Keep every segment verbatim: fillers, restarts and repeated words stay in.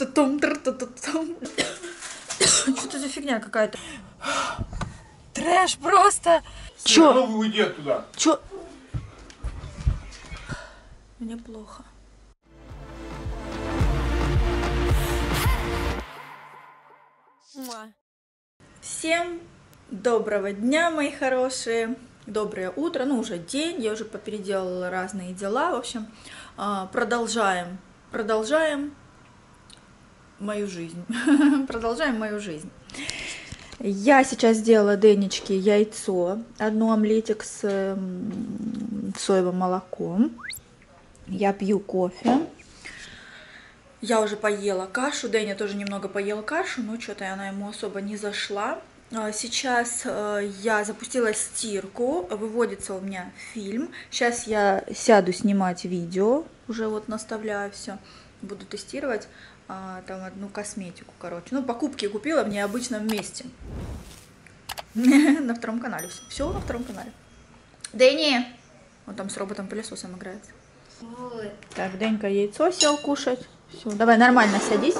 Что-то за фигня какая-то. Трэш просто. Чё? Снова уйди оттуда. Чё? Мне плохо. Всем доброго дня, мои хорошие. Доброе утро, ну уже день, я уже попеределала разные дела, в общем, продолжаем, продолжаем мою жизнь, продолжаем мою жизнь. Я сейчас сделала Денечке яйцо, одну омлетик с соевым молоком, я пью кофе, я уже поела кашу, Деня тоже немного поела кашу, но что-то она ему особо не зашла. Сейчас я запустила стирку, выводится у меня фильм. Сейчас я сяду снимать видео, уже вот наставляю все, буду тестировать там одну косметику, короче. Ну, покупки купила в необычном месте. На втором канале все, все на втором канале. Дэнни, он там с роботом-пылесосом играет. Так, Денька яйцо сел кушать. Все, давай нормально садись.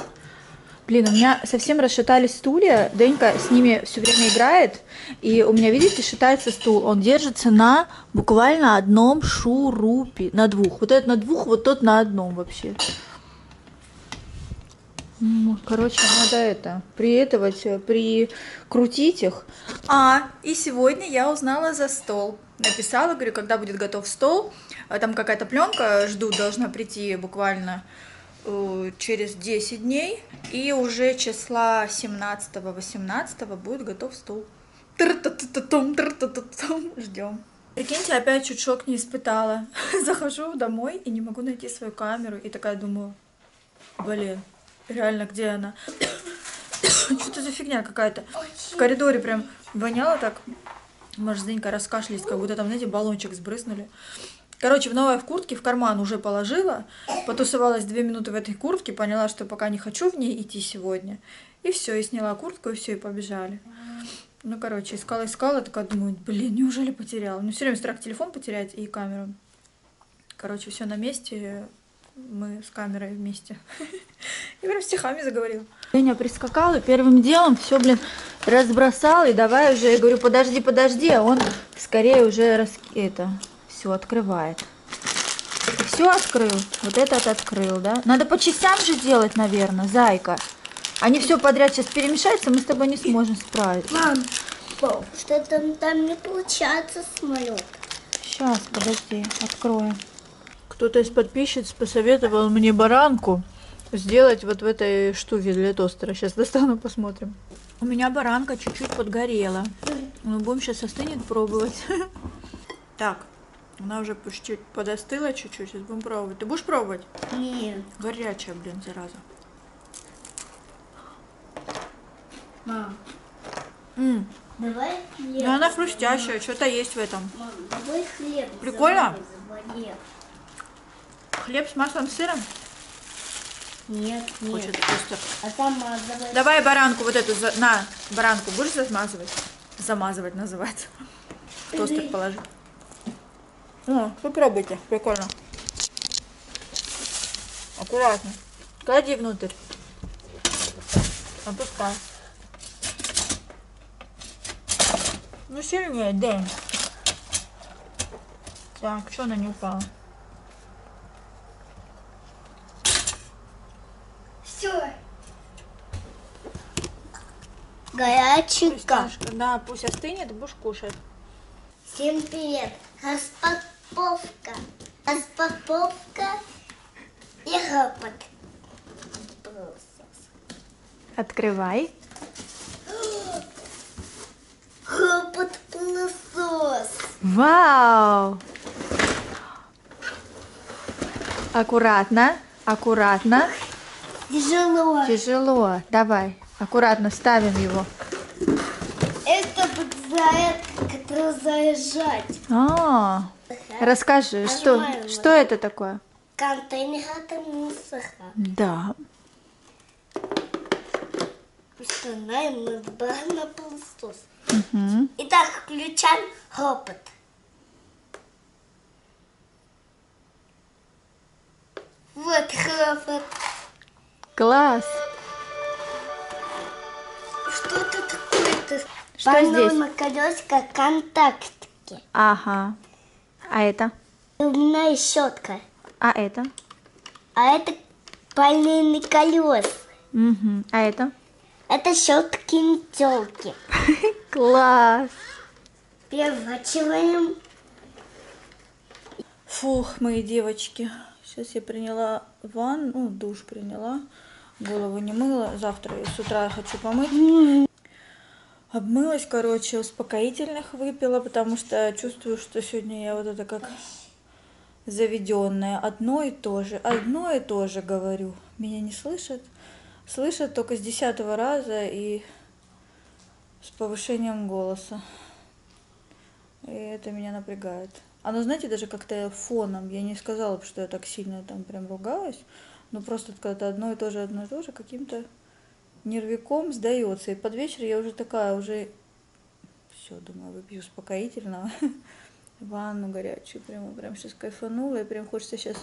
Блин, у меня совсем расшатались стулья, Денька с ними все время играет, и у меня, видите, шатается стул, он держится на буквально одном шурупе, на двух, вот этот на двух, вот тот на одном вообще. Короче, надо это, приэтовать, прикрутить их. А, и сегодня я узнала за стол. Написала, говорю, когда будет готов стол, там какая-то пленка, жду, должна прийти буквально... через десять дней, и уже числа семнадцатого-восемнадцатого будет готов стол. Ждем. Прикиньте, опять чуть шок не испытала. Захожу домой и не могу найти свою камеру. И такая думаю, блин, реально, где она? Что-то за фигня какая-то. В коридоре прям воняло так. Может, Денька раскашлялась, как будто там, знаете, баллончик сбрызнули. Короче, в новой в куртке, в карман уже положила, потусовалась две минуты в этой куртке, поняла, что пока не хочу в ней идти сегодня. И все, и сняла куртку, и все, и побежали. Ну, короче, искала-искала, такая думаю, блин, неужели потеряла? Ну, все время страх телефон потерять и камеру. Короче, все на месте, мы с камерой вместе. И прям стихами заговорила. Женя прискакала, первым делом все, блин, разбросала, и давай уже, я говорю, подожди, подожди, а он скорее уже рас... это... Все открывает. Все открыл. Вот этот открыл, да? Надо по частям же делать, наверное, зайка. Они все подряд сейчас перемешаются, мы с тобой не сможем справиться. Мам, что-то там не получается самолет. Сейчас, подожди, откроем. Кто-то из подписчиц посоветовал мне баранку сделать вот в этой штуке для тостера. Сейчас достану, посмотрим. У меня баранка чуть-чуть подгорела. Мы будем сейчас остынет пробовать. Так. Она уже почти подостыла чуть-чуть, сейчас будем пробовать. Ты будешь пробовать? Нет. Горячая, блин, зараза. Мам. М. Давай хлеб. Но она хрустящая, что-то есть в этом. Мам, давай хлеб. Прикольно? Заварим. Хлеб с маслом, с сыром? Нет, хочет нет. Просто... А там, мам, давай... давай баранку вот эту, за... на, баранку будешь замазывать? Замазывать называется. Тостер положи. Ну, попробуйте, прикольно. Аккуратно. Клади внутрь. Опускай. Ну, сильнее, Дэн. Так, что она не упала? Все. Горячий. Да, пусть остынет, будешь кушать. Всем привет. Распаковка, распаковка и ропот. Открывай. Ропот-пылесос. Вау! Аккуратно, аккуратно. Тяжело. Тяжело. Давай, аккуратно ставим его. Это подзарядка. Как заряжать. А, расскажи, что, что это такое? Контейнер от мусора. Да. Установим на баранопылесос. Угу. Итак, включаем ропот. Вот ропот. Класс! Что это такое-то? Что здесь? По-моему, колеска контактки. Ага. А это? Зубная щетка. А это? А это пальные колеса. Угу. А это? Это щетки-метелки. Класс! Переворачиваем. Фух, мои девочки. Сейчас я приняла ванну, ну, душ приняла. Голову не мыла. Завтра с утра я хочу помыть. Обмылась, короче, успокоительных выпила, потому что чувствую, что сегодня я вот это как заведенная. Одно и то же, одно и то же говорю. Меня не слышат. Слышат только с десятого раза и с повышением голоса. И это меня напрягает. Оно, знаете, даже как-то фоном. Я не сказала бы, что я так сильно там прям ругалась. Но просто когда-то одно и то же, одно и то же каким-то нервиком сдается. И под вечер я уже такая, уже... Все, думаю, выпью успокоительного. Ванну горячую. Прямо прям сейчас кайфанула. И прям хочется сейчас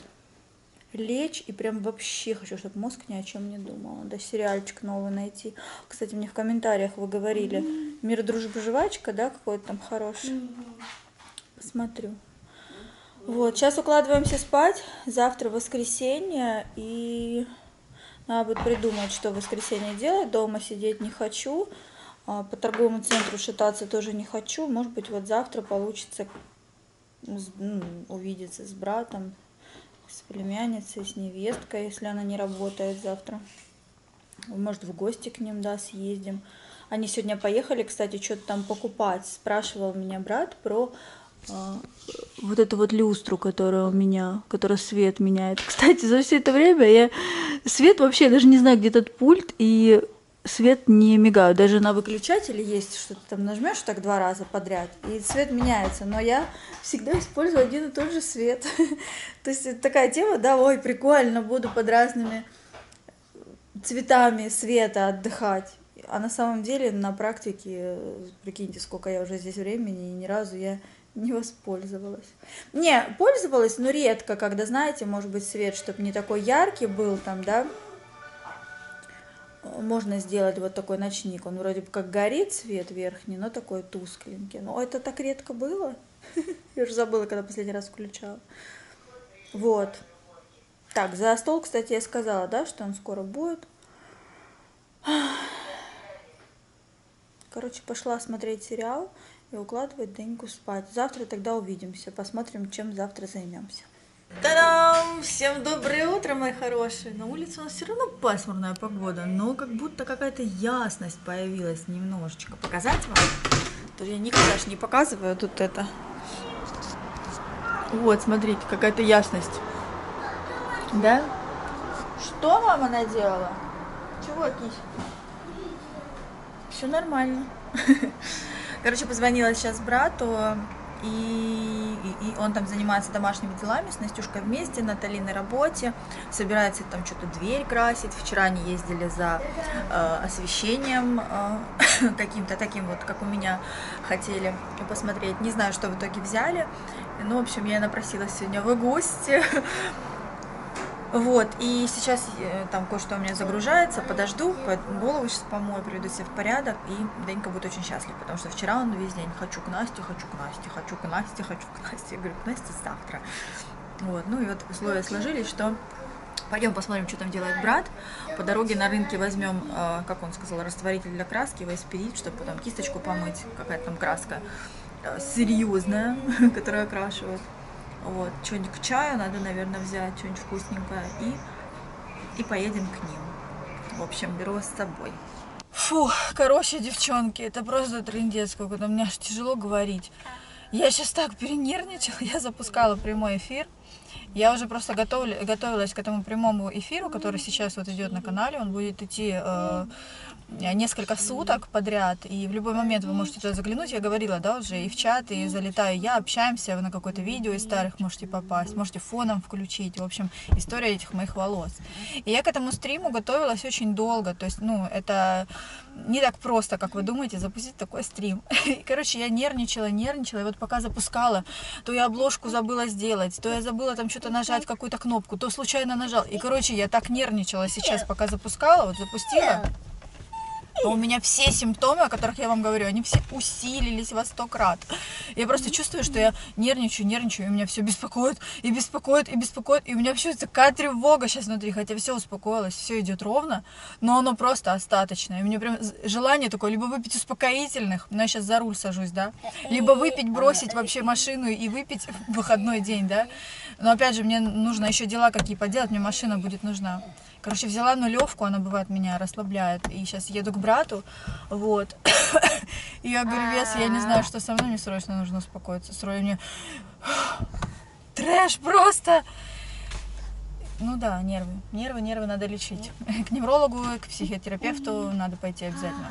лечь. И прям вообще хочу, чтобы мозг ни о чем не думал. Да, сериальчик новый найти. Кстати, мне в комментариях вы говорили. Мир, дружба, жвачка, да, какой-то там хороший. Посмотрю. Вот, сейчас укладываемся спать. Завтра воскресенье, и надо будет придумать, что в воскресенье делать. Дома сидеть не хочу, по торговому центру шататься тоже не хочу. Может быть, вот завтра получится увидеться с братом, с племянницей, с невесткой, если она не работает завтра. Может, в гости к ним, да, съездим. Они сегодня поехали, кстати, что-то там покупать. Спрашивал меня брат про... вот эту вот люстру, которая у меня, которая свет меняет. Кстати, за все это время я свет вообще, я даже не знаю, где этот пульт, и свет не мигает. Даже на выключателе есть, что ты там нажмешь так два раза подряд, и свет меняется. Но я всегда использую один и тот же свет. То есть это такая тема, да, ой, прикольно, буду под разными цветами света отдыхать. А на самом деле на практике, прикиньте, сколько я уже здесь времени, и ни разу я не воспользовалась. Не, пользовалась, но редко, когда, знаете, может быть, свет, чтобы не такой яркий был там, да. Можно сделать вот такой ночник. Он вроде бы как горит свет верхний, но такой тускленький. Но это так редко было. Я уже забыла, когда последний раз включала. Вот. Так, за стол, кстати, я сказала, да, что он скоро будет. Короче, пошла смотреть сериал. И укладывать Деньку спать. Завтра тогда увидимся. Посмотрим, чем завтра займемся. Та-дам! Всем доброе утро, мои хорошие. На улице у нас все равно пасмурная погода, но как будто какая-то ясность появилась немножечко. Показать вам? То я никогда же не показываю тут это. Вот, смотрите, какая-то ясность. Да? Что мама наделала? Чего, кись? Все нормально. Короче, позвонила сейчас брату, и, и, и он там занимается домашними делами, с Настюшкой вместе, Натали на работе, собирается там что-то дверь красить. Вчера они ездили за э, освещением э, каким-то таким вот, как у меня, хотели посмотреть. Не знаю, что в итоге взяли, но, в общем, я напросилась сегодня в гости. Вот, и сейчас там кое-что у меня загружается, подожду, голову сейчас помою, приведу себя в порядок, и Денька будет очень счастлив, потому что вчера он весь день «хочу к Насте, хочу к Насте, хочу к Насте, хочу к Насте», я говорю, к Насте завтра. Вот, ну и вот условия сложились, что пойдем посмотрим, что там делает брат, по дороге на рынке возьмем, как он сказал, растворитель для краски, уайт-спирит, чтобы потом кисточку помыть, какая-то там краска серьезная, которая окрашивает. Вот, что-нибудь к чаю надо, наверное, взять, что-нибудь вкусненькое, и, и поедем к ним. В общем, беру с собой. Фу, короче, девчонки, это просто трындец какой-то, мне аж тяжело говорить. Я сейчас так перенервничала, я запускала прямой эфир. Я уже просто готовила, готовилась к этому прямому эфиру, который сейчас вот идет на канале, он будет идти... Э, несколько суток подряд, и в любой момент вы можете туда заглянуть. Я говорила, да, уже и в чат, и залетаю я, общаемся, вы на какое-то видео из старых можете попасть, можете фоном включить, в общем, история этих моих волос. И я к этому стриму готовилась очень долго, то есть, ну, это не так просто, как вы думаете, запустить такой стрим. И, короче, я нервничала, нервничала, и вот пока запускала, то я обложку забыла сделать, то я забыла там что-то нажать, какую-то кнопку, то случайно нажал. И, короче, я так нервничала сейчас, пока запускала, вот запустила. У меня все симптомы, о которых я вам говорю, они все усилились во сто крат. Я просто чувствую, что я нервничаю, нервничаю, и меня все беспокоит, и беспокоит, и беспокоит, и у меня вообще такая тревога сейчас внутри, хотя все успокоилось, все идет ровно, но оно просто остаточное. И у меня прям желание такое, либо выпить успокоительных, но я сейчас за руль сажусь, да, либо выпить, бросить вообще машину и выпить в выходной день, да. Но опять же, мне нужно еще дела какие поделать, мне машина будет нужна. Короче, взяла нулевку, она бывает меня расслабляет, и сейчас еду к брату, вот, и я говорю: вес, я не знаю, что со мной, мне срочно нужно успокоиться, срочно мне, трэш просто, ну да, нервы, нервы, нервы надо лечить, к неврологу, к психотерапевту надо пойти обязательно.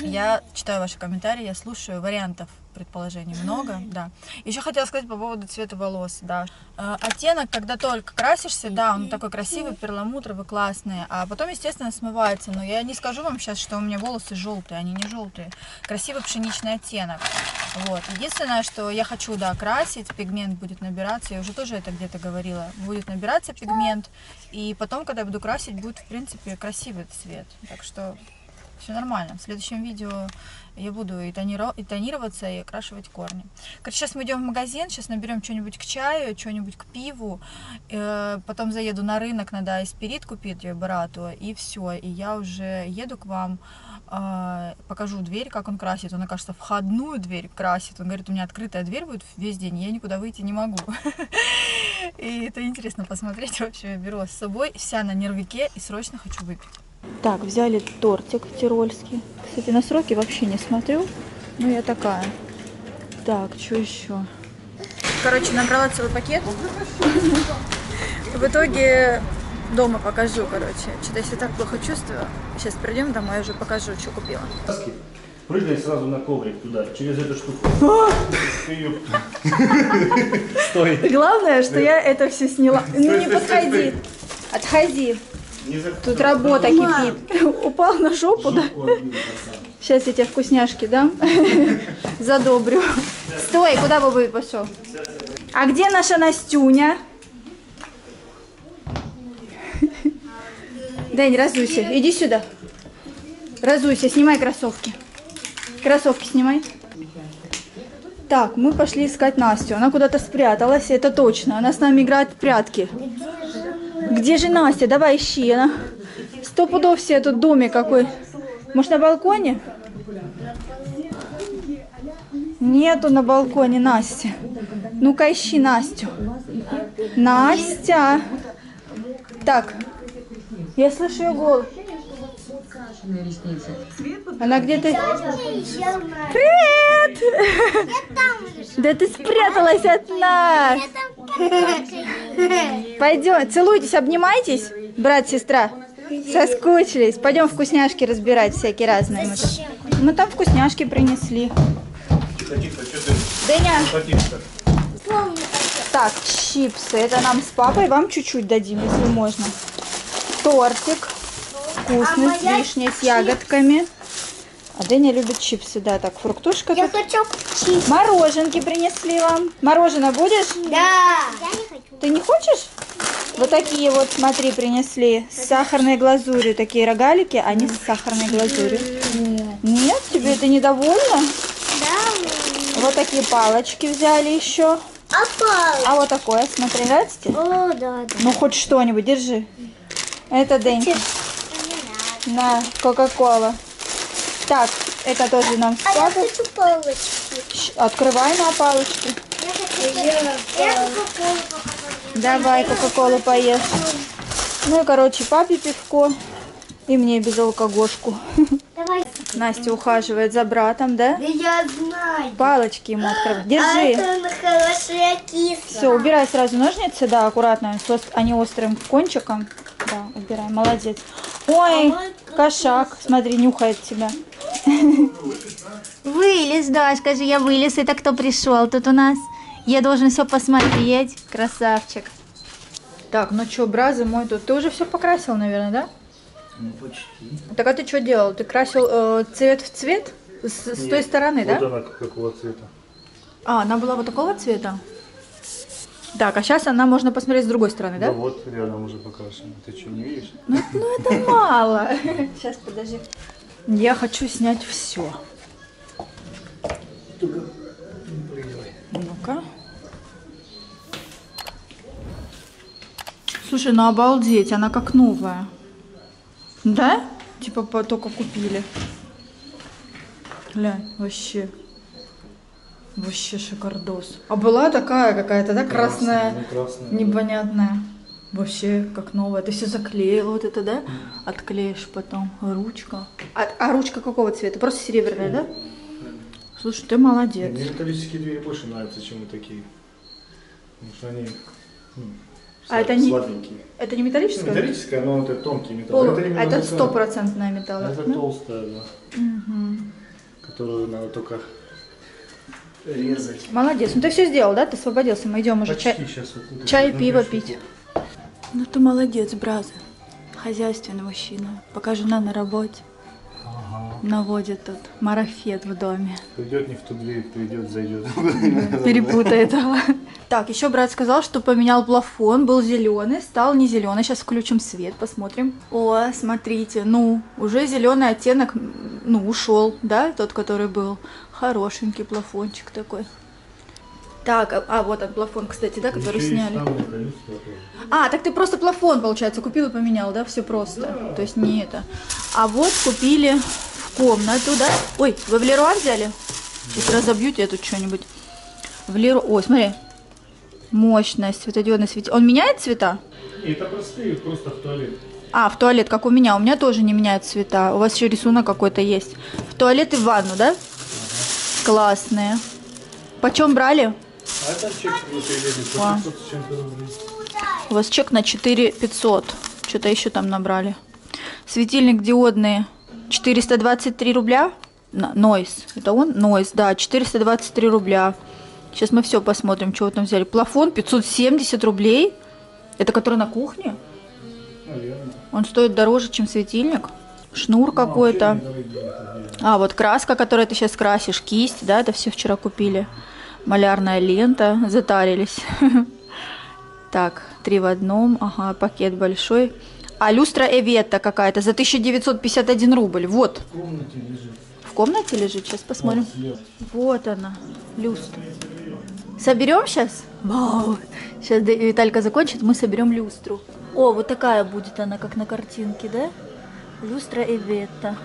Я читаю ваши комментарии, я слушаю, вариантов предположений много, да. Еще хотела сказать по поводу цвета волос, да. Оттенок, когда только красишься, да, он такой красивый, перламутровый, классный, а потом, естественно, смывается. Но я не скажу вам сейчас, что у меня волосы желтые, они не желтые. Красивый пшеничный оттенок. Вот. Единственное, что я хочу, да, красить, пигмент будет набираться, я уже тоже это где-то говорила, будет набираться пигмент, и потом, когда я буду красить, будет, в принципе, красивый цвет. Так что... Все нормально. В следующем видео я буду и, тониров... и тонироваться, и окрашивать корни. Короче, сейчас мы идем в магазин, сейчас наберем что-нибудь к чаю, что-нибудь к пиву. Э потом заеду на рынок, надо уайт-спирит купить ее брату, и все. И я уже еду к вам, э покажу дверь, как он красит. Он, кажется, входную дверь красит. Он говорит: у меня открытая дверь будет весь день, я никуда выйти не могу. И это интересно посмотреть. В общем, я беру с собой, вся на нервике, и срочно хочу выпить. Так, взяли тортик тирольский. Кстати, на сроки вообще не смотрю. Ну, я такая. Так, что еще? Короче, набрала целый пакет. В итоге дома покажу, короче. Что-то я себя так плохо чувствую. Сейчас придем домой, я уже покажу, что купила. Прыгай сразу на коврик туда, через эту штуку. Стой. Главное, что я это все сняла. Ну, не подходи. Отходи. Тут работа кипит. Упал на жопу, да? Сейчас я тебе вкусняшки дам. Задобрю. Стой, куда Бобы пошел? А где наша Настюня? Дань, разуйся. Иди сюда. Разуйся, снимай кроссовки. Кроссовки снимай. Так, мы пошли искать Настю. Она куда-то спряталась, это точно. Она с нами играет в прятки. Где же Настя? Давай ищи. Она сто пудов себе тут в доме какой. Может, на балконе? Нету на балконе Насти. Ну-ка ищи Настю. Настя. Так. Я слышу ее голос. Она где-то... Привет! Да ты спряталась от нас! Пойдем, целуйтесь, обнимайтесь, брат, сестра. Соскучились. Пойдем вкусняшки разбирать всякие разные. Мы там вкусняшки принесли. Даня. Так, чипсы. Это нам с папой. Вам чуть-чуть дадим, если можно. Тортик. Вкусный, а с вишней, с ягодками. А Дэня любит чипсы, да, так, фруктушка. Я тут. Хочу чипсы. Мороженки принесли вам. Мороженое будешь? Да. Я не хочу. Ты не хочешь? Я вот не такие хочу. Вот, смотри, принесли. С сахарной глазурью. Такие рогалики, они с сахарной глазурью. Нет. Нет? Тебе это недовольно? Да. Вот такие палочки взяли еще. А палочки? А вот такое, смотри, нравится тебе? О, да, да. Ну, хоть что-нибудь, держи. Это Дэнька. На кока-кола. Так, это тоже нам с папой. А я хочу палочки. Открывай на палочки. Я хочу кока-колу. Давай кока-колу поешь. Ну и, короче, папе пивко. И мне безалкогошку. Давай. Настя ухаживает за братом, да? Да я знаю. Палочки ему открывай. Держи. А это хорошая киса. Все, убирай сразу ножницы, да, аккуратно, они острым кончиком. Да, убирай, молодец. Ой, кошак, смотри, нюхает тебя. Вылез, да, скажи, я вылез. Это кто пришел тут у нас? Я должен все посмотреть. Красавчик. Так, ну что, бразы мой тут. Ты уже все покрасил, наверное, да? Ну, почти. Так, а ты что делал? Ты красил э, цвет в цвет? С, Нет, с той стороны, вот да? Вот она какого цвета. А, она была вот такого цвета? Так, а сейчас она можно посмотреть с другой стороны, да? Да вот, рядом уже покрашена. Ты что, не видишь? Ну, ну это мало. Сейчас, подожди. Я хочу снять все. Ну-ка. Слушай, ну обалдеть, она как новая. Да? Типа только купили. Глянь, вообще. Вообще шикардос. А была такая какая-то, да, красная, красная, красная непонятная. Да. Вообще как новая. Ты все заклеила вот это, да? Отклеишь потом. Ручка. А, а ручка какого цвета? Просто серебряная, да? Слушай, ты молодец. Мне металлические двери больше нравятся, чем вот такие. Потому что они а это не, это не металлическая? Ну, металлическая, но это тонкий металл. Пол... Это а это стопроцентная металл. Это да? Толстая, да. Угу. Которую надо только резать. Молодец. Ну ты все сделал, да? Ты освободился. Мы идем уже чай, вот чай и пиво пить. Ну ты молодец, браза. Хозяйственный мужчина. Пока жена на работе. Ага. Наводит тут марафет в доме. Придет не в ту дверь, придет, зайдет. Перепутает. Так, еще брат сказал, что поменял плафон. Был зеленый, стал не зеленый. Сейчас включим свет, посмотрим. О, смотрите, ну, уже зеленый оттенок, ну, ушел, да, тот, который был. Хорошенький плафончик такой. Так, а, а вот он плафон, кстати, да, который еще сняли. А, так ты просто плафон, получается, купил и поменял, да, все просто. Да. То есть не это. А вот купили в комнату, да. Ой, вы в Леруа взяли? Сейчас разобьете я тут что-нибудь. В Леруа. Ой, смотри. Мощность, светодиодный светильник. Он меняет цвета? Это простые, просто в туалет. А, в туалет, как у меня. У меня тоже не меняют цвета. У вас еще рисунок какой-то есть. В туалет и в ванну, да? Классные. Почем брали? А это чек а. У вас чек на четыре тысячи пятьсот. Что-то еще там набрали. Светильник диодный четыреста двадцать три рубля. Нойс. Это он? Нойс, да, четыреста двадцать три рубля. Сейчас мы все посмотрим, что вы там взяли. Плафон пятьсот семьдесят рублей. Это который на кухне? Наверное. Он стоит дороже, чем светильник. Шнур какой-то. А, вот краска, которую ты сейчас красишь. Кисть, да, это все вчера купили. Малярная лента. Затарились. Так, три в одном. Ага, пакет большой. А люстра Эветта какая-то за тысячу девятьсот пятьдесят один рубль. Вот. В комнате лежит. В комнате лежит? Сейчас посмотрим. Вот она, люстра. Соберем сейчас? Вау. Сейчас Виталька закончит, мы соберем люстру. О, вот такая будет она, как на картинке, да? Люстра Эветта.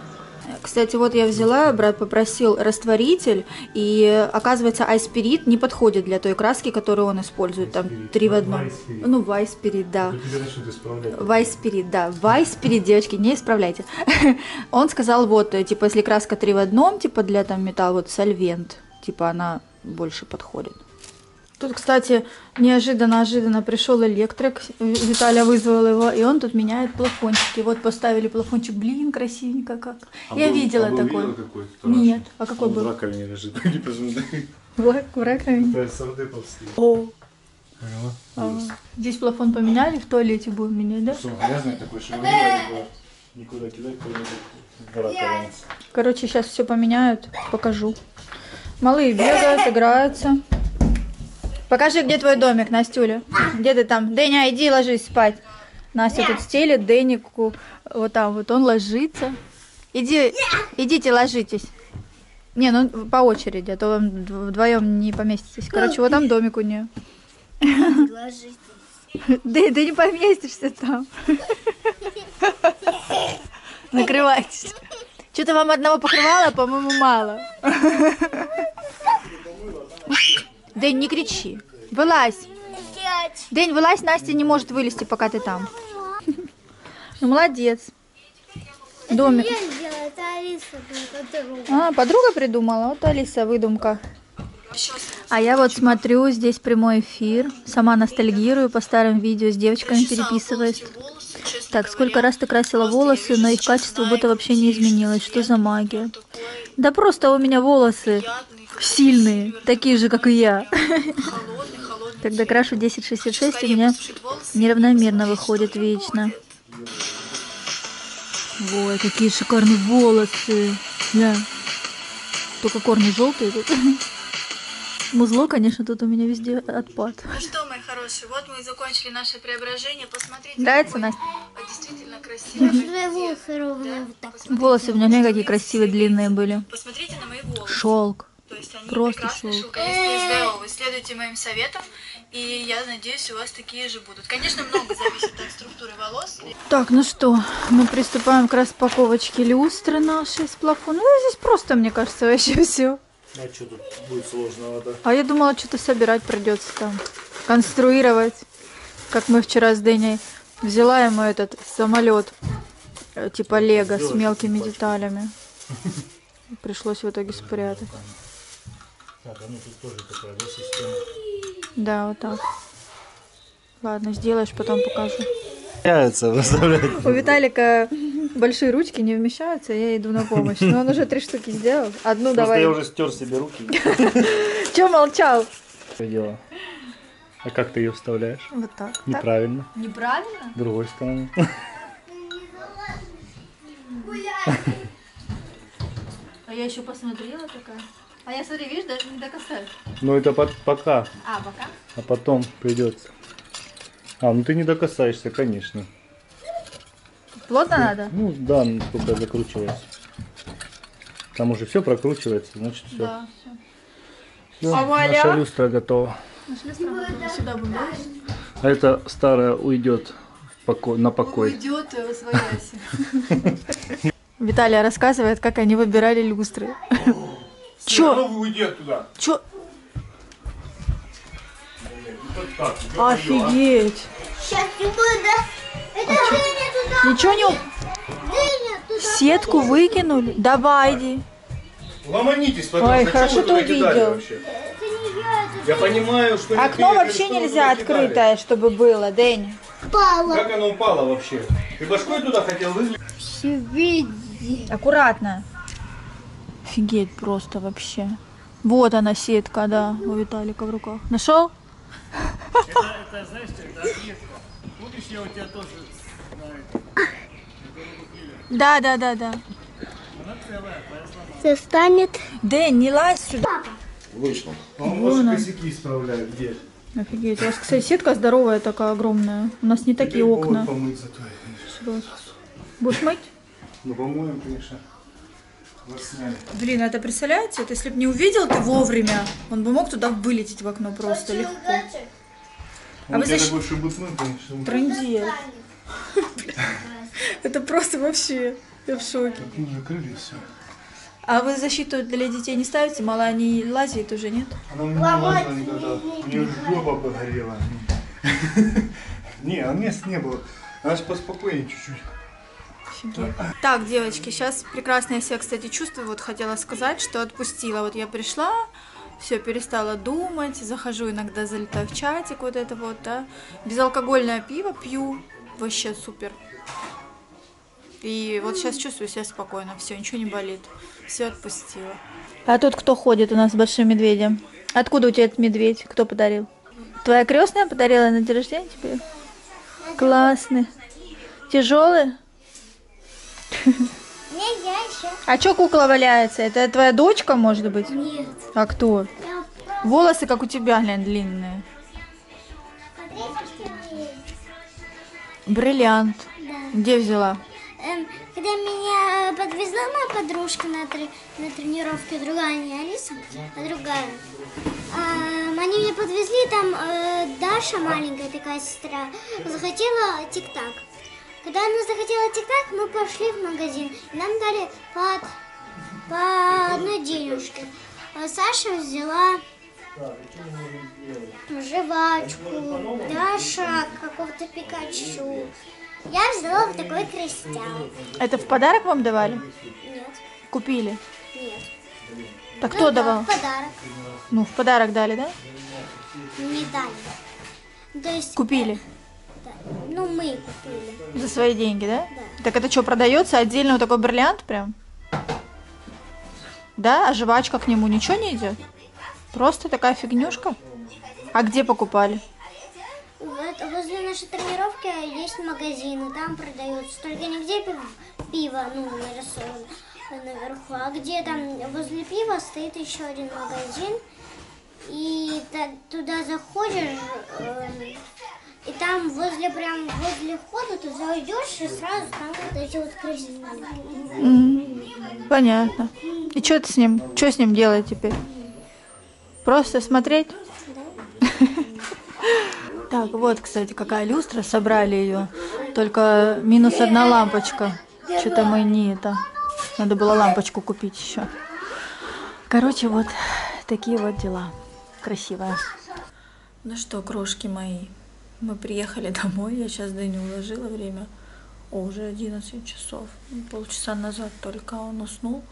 Кстати, вот я взяла, брат попросил растворитель, и оказывается, уайт-спирит не подходит для той краски, которую он использует, там три в одном. Ну, уайт-спирит, да. Уайт-спирит, да. Уайт-спирит, девочки, не исправляйте. Он сказал, вот, типа, если краска три в одном, типа, для там металла, вот, сольвент, типа, она больше подходит. Тут, кстати, неожиданно-ожиданно пришел электрик, Виталя вызвал его, и он тут меняет плафончики. Вот поставили плафончик, блин, красивенько как. А я был, видела а был такой. Видела какой? Нет, а какой он был? В раковине лежит, не посмотри. В раковине? Да, сарды ползли. О! А, здесь плафон поменяли, в туалете будем менять, да? Что, грязный такой, что его никуда кидать, куда-нибудь. Короче, сейчас все поменяют, покажу. Малые бегают, играются. Покажи, где твой домик, Настюля. Где ты там? Дэня, иди ложись спать. Настя тут стелит Дэнику. Вот там вот он ложится. Иди, идите ложитесь. Не, ну по очереди, а то вам вдвоем не поместитесь. Короче, вот там домик у нее. Ложитесь. Дэ, ты не поместишься там. Накрывайтесь. Что-то вам одного покрывала, по-моему, мало. Дэнь, не кричи. Вылазь. Дэнь, вылазь. Настя не может вылезти, пока ты там. Ну, молодец. Домик. А, подруга придумала. Вот Алиса, выдумка. А я вот смотрю, здесь прямой эфир. Сама ностальгирую по старым видео. С девочками переписываюсь. Так, сколько раз ты красила волосы, но их качество будто вообще не изменилось. Что за магия? Да просто у меня волосы... Сильные, такие же, как и я. Когда крашу десять шестьдесят шесть, у меня неравномерно выходит вечно. Ой, какие шикарные волосы. Да. Только корни желтые тут. Музло, конечно, тут у меня везде отпад. Ну что, мои хорошие. хороший. Вот мы и закончили наше преображение. Посмотрите, нравится, Настя? Действительно красивый. Волосы ровные, да? Вот так. Посмотрите, волосы у меня не какие красивые, длинные были. Посмотрите на мои волосы. Шелк. То есть они просто прекрасные, шелковистые, здоровые. Следуйте моим советам, и я надеюсь, у вас такие же будут. Конечно, много зависит от структуры волос. Так, ну что, мы приступаем к распаковочке люстры нашей с плафона. Ну, здесь просто, мне кажется, вообще все. А что тут будет сложного, да? А я думала, что-то собирать придется там, конструировать, как мы вчера с Дэней. Взяла ему этот самолет, типа лего, с мелкими деталями. Пришлось в итоге спрятать. Так, а ну тут тоже такая, да, система? Да, вот так. Ладно, сделаешь, потом покажу. У Виталика большие ручки не вмещаются, я иду на помощь. Но он уже три штуки сделал. Одну давай. Я уже стер себе руки. Че молчал? А как ты ее вставляешь? Вот так. Неправильно. Неправильно? С другой стороны. А я еще посмотрела такая. А я, смотри, видишь, даже не докасаюсь. Ну это под, пока. А, пока? А потом придется. А, ну ты не докасаешься, конечно. Плотно ну, надо? Ну да, только закручивается. Там уже все прокручивается, значит все. Да, все. Все, а наша люстра готова. Наша люстра готова. Сюда будем. А это старая уйдет в поко... на покой. Уйдет в свояси. Виталия рассказывает, как они выбирали люстры. Че? Уйдет туда. Че? Офигеть. Сейчас не будет. Ничего не... Сетку выкинули? Давай, иди. Ломанитесь, пожалуйста. Ой, хорошо, ты увидел. Я понимаю, что... Окно вообще нельзя открытое, чтобы было, Дэнь. Как оно упало вообще? Ты башкой туда хотел вызвать? Аккуратно. Офигеть просто вообще. Вот она сетка, да, у Виталика в руках. Нашел? Это, это, знаешь, это ответка. Будущее у тебя тоже на этом. Да, да, да, да. Она целая, твоя сломалась. Все станет. Дэн, не лазь сюда. Вышел. Он может косяки исправляет, где? Офигеть. У вас, кстати, сетка здоровая такая, огромная. У нас не такие окна. Будешь мыть? Ну, по-моему, конечно. Блин, это представляете? Это если бы не увидел ты вовремя, он бы мог туда вылететь в окно просто легко. А вы защ... Трындец. Это просто вообще, я в шоке. А вы защиту для детей не ставите? Мало они лазят уже, нет? Она не лазила никогда. У нее жопа погорела. Не, мест не было. Она же поспокойнее чуть-чуть. Так, девочки, сейчас прекрасно я себя, кстати, чувствую. Вот хотела сказать, что отпустила. Вот я пришла, все, перестала думать. Захожу иногда, залетаю в чатик, вот это вот, да. Безалкогольное пиво пью, вообще супер. И вот сейчас чувствую себя спокойно, все, ничего не болит. Все отпустила. А тут кто ходит у нас с большим медведем? Откуда у тебя этот медведь? Кто подарил? Твоя крестная подарила на день рождения тебе? Классный. Тяжелый? Не, я еще. А что кукла валяется? Это твоя дочка, может быть? Нет. А кто? Волосы, как у тебя, глянь, длинные. Бриллиант. Да. Где взяла? Эм, когда меня подвезла моя подружка на, тр... на тренировке, другая, не Алиса, а другая. Эм, они меня подвезли, там э, Даша, маленькая такая сестра, захотела тик-так. Когда она захотела тик-так, мы пошли в магазин. И нам дали по, по одной денежке. А Саша взяла жвачку, Даша какого-то Пикачу. Я взяла вот такой крестяк. Это в подарок вам давали? Нет. Купили? Нет. Так ну, кто да, давал? В подарок. Ну, в подарок дали, да? Не дали. То есть... Купили? Ну, мы купили. За свои деньги, да? Да. Так это что, продается отдельно вот такой бриллиант прям? Да? А жвачка к нему ничего не идет? Просто такая фигнюшка? А где покупали? Вот, возле нашей тренировки есть магазины, там продается. Только нигде пиво, ну, нарисовано наверху. А где там возле пива стоит еще один магазин. и туда заходишь, и там возле, прям возле входа ты зайдешь, и сразу там вот эти вот крысы. Mm-hmm. Понятно. И что ты с ним, что с ним делать теперь? Просто смотреть? Да. Так, вот, кстати, какая люстра, собрали ее. Только минус одна лампочка. Что-то мы не это. Надо было лампочку купить еще. Короче, вот такие вот дела. Красивая. Ну что, крошки мои, мы приехали домой. Я сейчас да и не уложила время. О, уже одиннадцать часов. Полчаса назад только он уснул.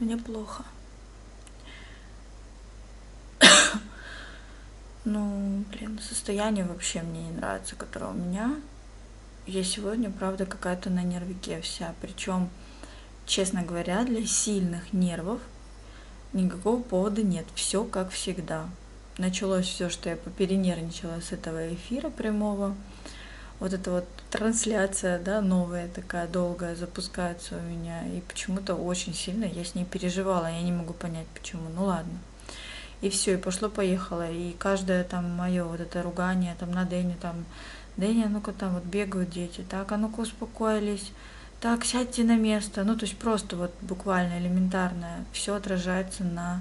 Мне плохо. Ну, блин, состояние вообще мне не нравится, которое у меня. Я сегодня, правда, какая-то на нервике вся. Причем, честно говоря, для сильных нервов никакого повода нет. Все как всегда. Началось все, что я поперенервничала с этого эфира прямого. Вот эта вот трансляция, да, новая такая, долгая, запускается у меня. И почему-то очень сильно я с ней переживала. Я не могу понять, почему. Ну ладно. И все, и пошло-поехало. И каждое там мое вот это ругание, там на Дэню, там, Дэня, ну-ка там вот бегают дети, так, а ну-ка успокоились, так, сядьте на место. Ну, то есть просто вот буквально элементарное. Все отражается на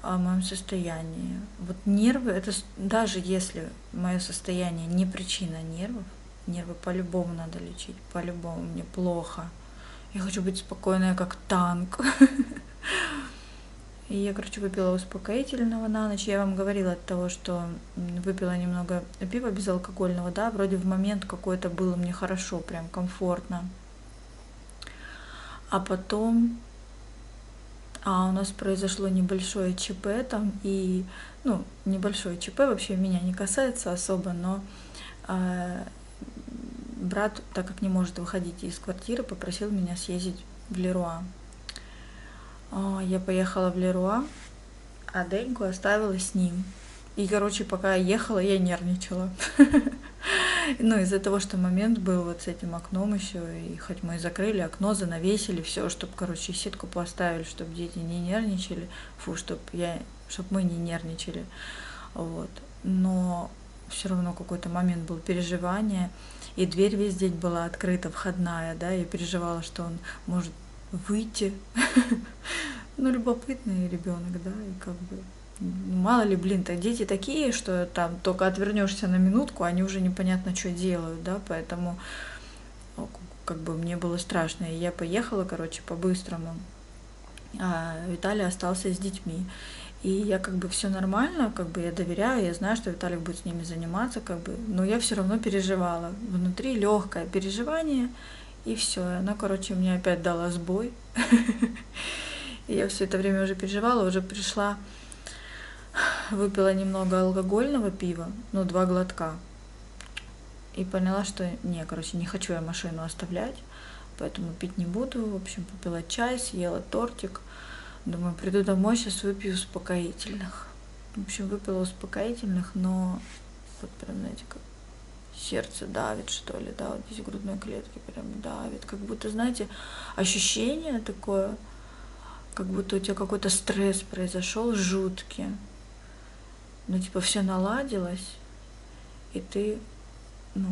о моем состоянии. Вот нервы, это даже если мое состояние не причина нервов, нервы по-любому надо лечить, по-любому мне плохо. Я хочу быть спокойная, как танк. И я, короче, выпила успокоительного на ночь. Я вам говорила от того, что выпила немного пива безалкогольного, да, вроде в момент какой-то было мне хорошо, прям комфортно. А потом... А у нас произошло небольшое ЧП там, и, ну, небольшое ЧП вообще меня не касается особо, но э, брат, так как не может выходить из квартиры, попросил меня съездить в Леруа. О, я поехала в Леруа, а Деньку оставила с ним. И, короче, пока я ехала, я нервничала. Ну, из-за того, что момент был вот с этим окном еще, и хоть мы и закрыли окно, занавесили, все, чтобы, короче, сетку поставили, чтобы дети не нервничали, фу, чтобы я, чтобы мы не нервничали, вот. Но все равно какой-то момент был переживания, и дверь весь день была открыта, входная, да, я переживала, что он может выйти. Ну, любопытный ребенок, да, и как бы... Мало ли, блин, так дети такие, что там только отвернешься на минутку, они уже непонятно, что делают, да, поэтому как бы мне было страшно. И я поехала, короче, по-быстрому, а Виталий остался с детьми. И я как бы все нормально, как бы я доверяю, я знаю, что Виталий будет с ними заниматься, как бы, но я все равно переживала. Внутри легкое переживание, и все. Она, короче, мне опять дала сбой. И я все это время уже переживала, уже пришла. Выпила немного алкогольного пива, ну, два глотка. И поняла, что, не, короче, не хочу я машину оставлять, поэтому пить не буду. В общем, попила чай, съела тортик. Думаю, приду домой, сейчас выпью успокоительных. В общем, выпила успокоительных, но вот прям, знаете, как сердце давит, что ли, да, вот здесь грудной клетки прям давит. Как будто, знаете, ощущение такое, как будто у тебя какой-то стресс произошел, жуткий. Ну, типа, все наладилось, и ты, ну,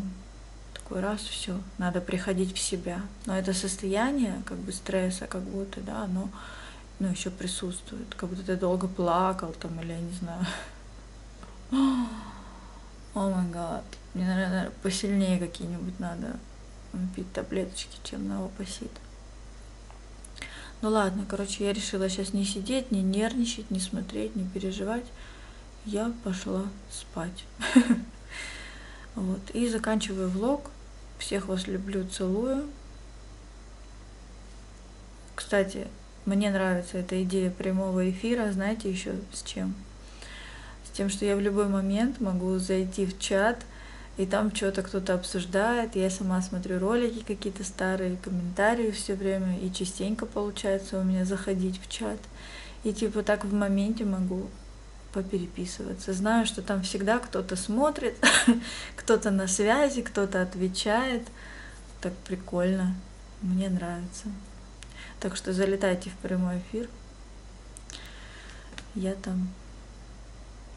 такой раз, все, надо приходить в себя. Но это состояние, как бы, стресса, как будто, да, оно, ну, еще присутствует. Как будто ты долго плакал, там, или, я не знаю. О май гад. Мне, наверное, посильнее какие-нибудь надо пить таблеточки, чем на опасит. Ну, ладно, короче, я решила сейчас не сидеть, не нервничать, не смотреть, не переживать. Я пошла спать. Вот. И заканчиваю влог. Всех вас люблю, целую. Кстати, мне нравится эта идея прямого эфира. Знаете еще с чем? С тем, что я в любой момент могу зайти в чат, и там что-то кто-то обсуждает. Я сама смотрю ролики какие-то старые, комментарии все время. И частенько получается у меня заходить в чат. И типа так в моменте могу... попереписываться. Знаю, что там всегда кто-то смотрит, кто-то на связи, кто-то отвечает. Так прикольно. Мне нравится. Так что залетайте в прямой эфир. я там,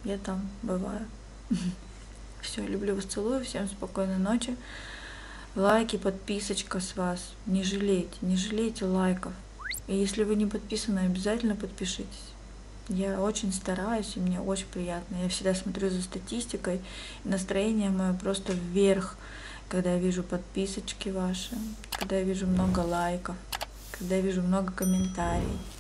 я там бываю. Все, люблю вас, целую, всем спокойной ночи. Лайки, подписочка с вас. Не жалейте, не жалейте лайков. И если вы не подписаны, обязательно подпишитесь. Я очень стараюсь, и мне очень приятно. Я всегда смотрю за статистикой, и настроение мое просто вверх, когда я вижу подписочки ваши, когда я вижу много лайков, когда я вижу много комментариев.